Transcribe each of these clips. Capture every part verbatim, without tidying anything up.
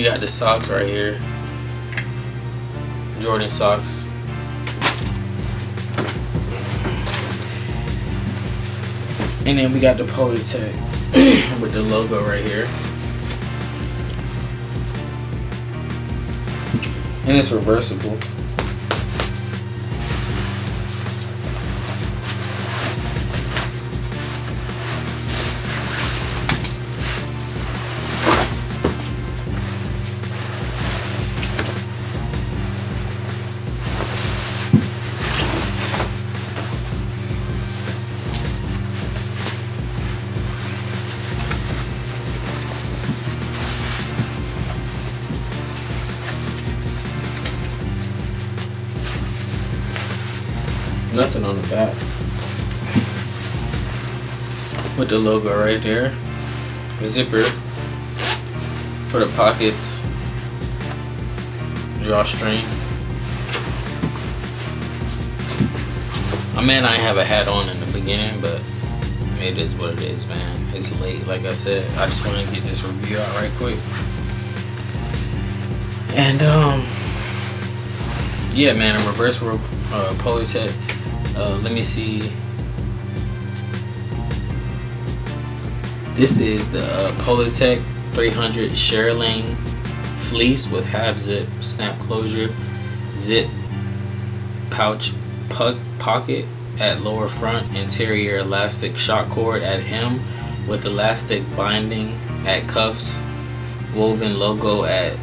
We got the socks right here, Jordan socks. And then we got the Polartec with the logo right here. And it's reversible. Nothing on the back with the logo right there, the zipper for the pockets, drawstring. I mean, I have a hat on in the beginning, but it is what it is, man. It's late, like I said. I just want to get this review out right quick. And um yeah, man, a reverse uh, Polartec. Uh, let me see. This is the uh, Polartec three hundred Share Lane fleece with half zip, snap closure, zip, pouch, puck, pocket at lower front, interior elastic shock cord at hem with elastic binding at cuffs, woven logo at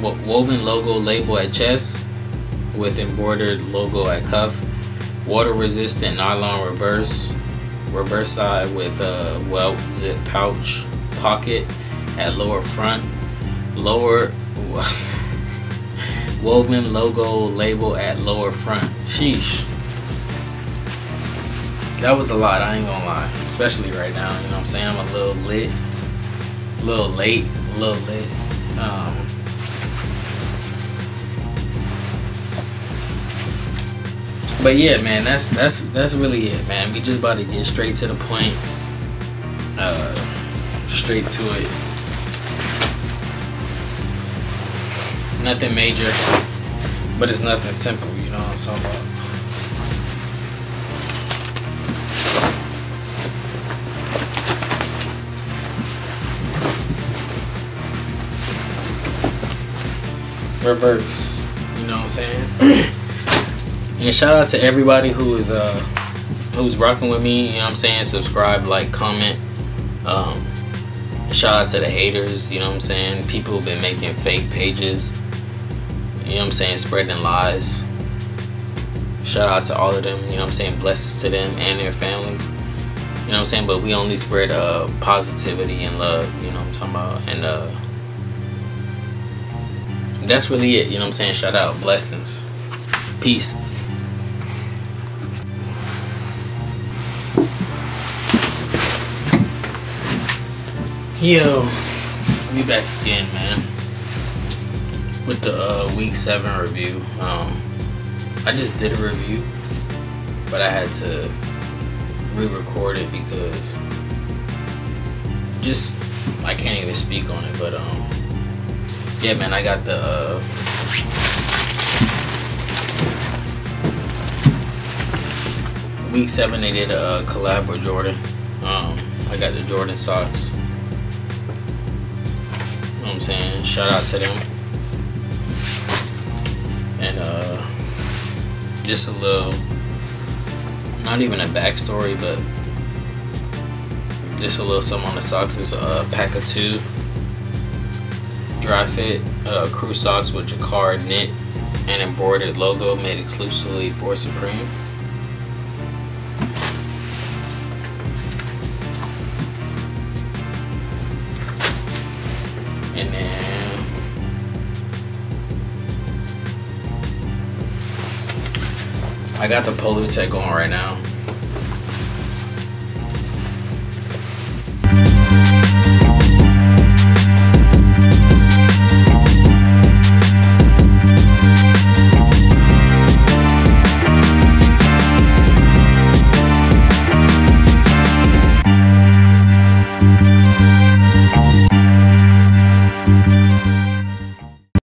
wo woven logo label at chest with embroidered logo at cuff. Water resistant nylon reverse reverse side with a welt zip pouch pocket at lower front, lower woven logo label at lower front. Sheesh, that was a lot, I ain't gonna lie, especially right now. You know what I'm saying, I'm a little lit, a little late, a little lit. um But yeah, man, that's that's that's really it, man. We just about to get straight to the point, uh, straight to it. Nothing major, but it's nothing simple, you know what I'm talking about. Reverse, you know what I'm saying. And shout out to everybody who is uh who's rocking with me, you know what I'm saying? Subscribe, like, comment. Um shout out to the haters, you know what I'm saying? People who've been making fake pages, you know what I'm saying, spreading lies. Shout out to all of them, you know what I'm saying, blessings to them and their families. You know what I'm saying? But we only spread uh positivity and love, you know what I'm talking about, and uh that's really it, you know what I'm saying? Shout out, blessings, peace. Yo, we back again, man, with the uh, week seven review. Um, I just did a review, but I had to re-record it because just I can't even speak on it. But um, yeah, man, I got the uh, week seven. They did a collab with Jordan. Um, I got the Jordan socks. You know what I'm saying, shout out to them, and uh, just a little, not even a backstory, but just a little something on the socks. It's a pack of two DriFit uh, crew socks with Jacquard knit and embroidered logo made exclusively for Supreme. And then I got the Polartec on right now.